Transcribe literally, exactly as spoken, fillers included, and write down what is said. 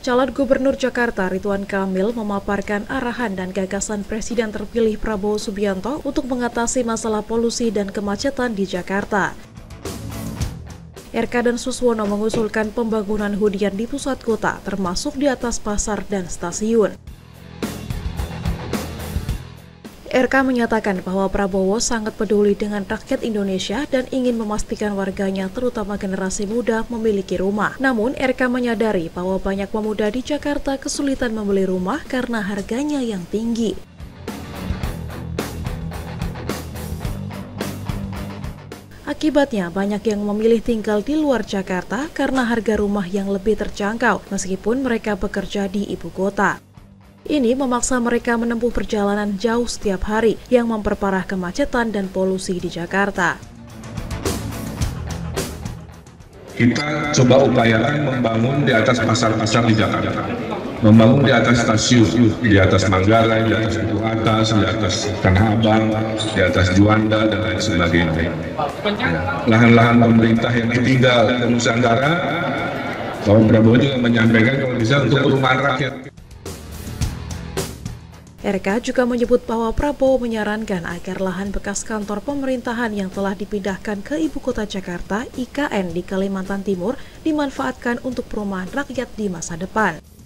Calon Gubernur Jakarta Ridwan Kamil memaparkan arahan dan gagasan Presiden terpilih Prabowo Subianto untuk mengatasi masalah polusi dan kemacetan di Jakarta. R K dan Suswono mengusulkan pembangunan hunian di pusat kota, termasuk di atas pasar dan stasiun. R K menyatakan bahwa Prabowo sangat peduli dengan rakyat Indonesia dan ingin memastikan warganya, terutama generasi muda, memiliki rumah. Namun, R K menyadari bahwa banyak pemuda di Jakarta kesulitan membeli rumah karena harganya yang tinggi. Akibatnya, banyak yang memilih tinggal di luar Jakarta karena harga rumah yang lebih terjangkau, meskipun mereka bekerja di ibu kota. Ini memaksa mereka menempuh perjalanan jauh setiap hari yang memperparah kemacetan dan polusi di Jakarta. Kita coba upayakan membangun di atas pasar-pasar di Jakarta, membangun di atas stasiun, di atas Manggarai, di atas Pulo Tua, di atas Tanah Abang, di atas Juanda, dan lain sebagainya. Lahan-lahan pemerintah yang ditinggal di Nusantara, Pak Prabowo juga menyampaikan kalau bisa untuk perumahan rakyat. R K juga menyebut bahwa Prabowo menyarankan agar lahan bekas kantor pemerintahan yang telah dipindahkan ke Ibu Kota Jakarta I K N di Kalimantan Timur dimanfaatkan untuk perumahan rakyat di masa depan.